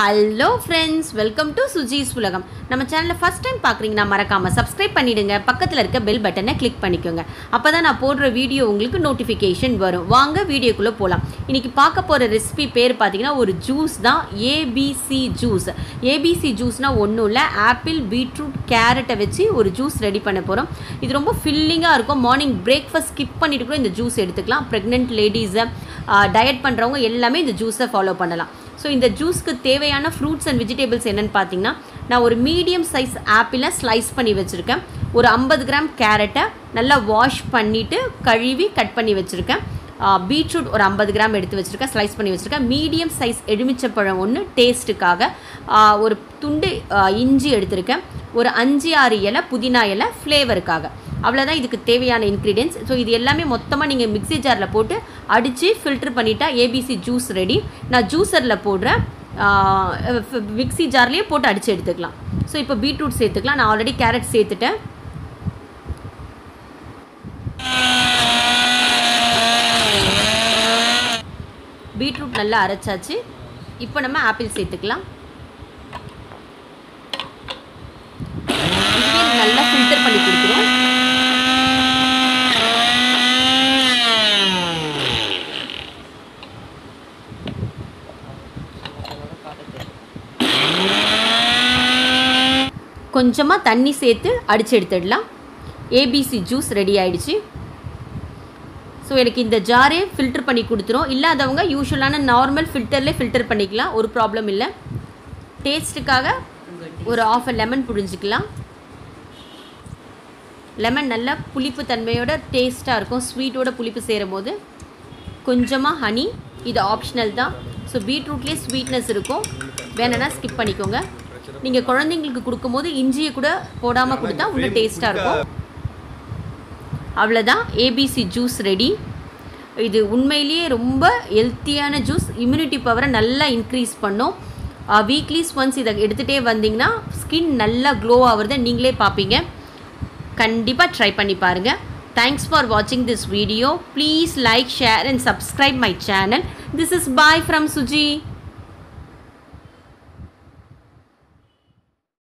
Hello friends welcome to Suji's उलगम நம்ம சேனலை first time பார்க்குறீங்கன்னா மறக்காம சப்ஸ்கிரைப் பண்ணிடுங்க பக்கத்துல இருக்க பெல் பட்டனை கிளிக் பண்ணிக்கோங்க அப்பதான் நான் போடுற வீடியோ உங்களுக்கு நோட்டிஃபிகேஷன் வரும் வாங்க வீடியோக்குள்ள போலாம் இன்னைக்கு பார்க்க போற ரெசிபி பேர் பாத்தீங்கன்னா ஒரு ஜூஸ் தான் ABC ஜூஸ் ABC ஜூஸ்னா ஒண்ணும் இல்ல ஆப்பிள் பீட்ரூட் கேரட் வச்சு ஒரு ஜூஸ் ரெடி பண்ண போறோம் இது ரொம்ப ஃபில்லிங்கா இருக்கும் மார்னிங் பிரேக்ஃபாஸ்ட் ஸ்கிப் பண்ணிட்டு கூட இந்த ஜூஸ் எடுத்துக்கலாம் பிரெக்னன்ட் லேடீஸ் டயட் பண்றவங்க எல்லாமே இந்த ஜூஸை ஃபாலோ பண்ணலாம் सो इत जूस के तेवयान फ्रूट्स अंड वेजिटेबल्स पाती ना और मीडियम साइज़ एप्पल स्लाइस पन्नी वच्चिरुक्केन और 50 ग्राम कैरेट नल्ला वाश पन्नीट्टु कळुवी कट पन्नी वच्चिरुक्केन बीट्रूट और 50 ग्राम एडुत्तु वच्चिरुक्केन स्लाइस पन्नी वच्चिरुक्केन मीडियम साइज़ एलुमिचपழம் ओन्नु टेस्टुक्काग और तुंडु इंजी एडुत्तिरुक्केन और 5-6 इला पुदीना इला फ्लेवरुक्काग अव்ளோதான் இதுக்கு தேவையான இன்கிரிடியன்ட்ஸ் சோ இது எல்லாமே மொத்தமா நீங்க மிக்ஸி ஜார்ல போட்டு அடிச்சு ஃபில்டர் பண்ணிட்டா ABC ஜூஸ் ரெடி நான் ஜூஸர்ல போடுறேன் மிக்ஸி ஜார்லயே போட்டு அடிச்சு எடுத்துக்கலாம் சோ இப்போ பீட்ரூட் சேர்த்துக்கலாம் நான் ஆல்ரெடி கேரட் சேர்த்துட்டேன் பீட்ரூட் நல்லா அரைச்சாச்சு இப்போ நம்ம ஆப்பிள் சேர்த்துக்கலாம் இது நல்லா ஃபில்டர் பண்ணி குடிக்கிறோம் கொஞ்சமா தண்ணி சேர்த்து அடிச்சு எடுத்துடலாம் ABC ஜூஸ் ரெடி ஆயிடுச்சு சோ எனக்கு இந்த ஜாரே ஃபில்டர் பண்ணி குடுத்துறோம் இல்லாதவங்க யூஷுவலான நார்மல் ஃபில்டர்ல ஃபில்டர் பண்ணிக்கலாம் ஒரு ப்ராப்ளம் இல்ல டேஸ்டுக்காக ஒரு 1/2 லெமன் புழிஞ்சிக்கலாம் லெமன் நல்ல புளிப்பு தன்மையோட டேஸ்டா இருக்கும் ஸ்வீட்டோட புளிப்பு சேரும்போது கொஞ்சமா ஹனி இது ஆப்ஷனல் தான் சோ பீட்ரூட்லயே ஸ்வீட்னஸ் இருக்கும் வேணனா ஸ்கிப் பண்ணிக்கோங்க நீங்க குழந்தைகளுக்கு கொடுக்கும்போது இஞ்சியை கூட போடாம கொடுத்தா உங்களுக்கு டேஸ்டா இருக்கும் அவ்ளோதான் ABC ஜூஸ் ரெடி இது உண்மையிலேயே ரொம்ப ஹெல்தியான ஜூஸ் இம்யூனிட்டி பவரை நல்லா இன்கிரீஸ் பண்ணும் வீக்லி ஒன்ஸ் இத எடுத்துட்டே வந்தீங்கன்னா ஸ்கின் நல்லா glow ஆவறதை நீங்களே பாப்பீங்க கண்டிப்பா ட்ரை பண்ணி பாருங்க Thanks for watching this video. Please like, share and subscribe my channel. This is bye from Suji.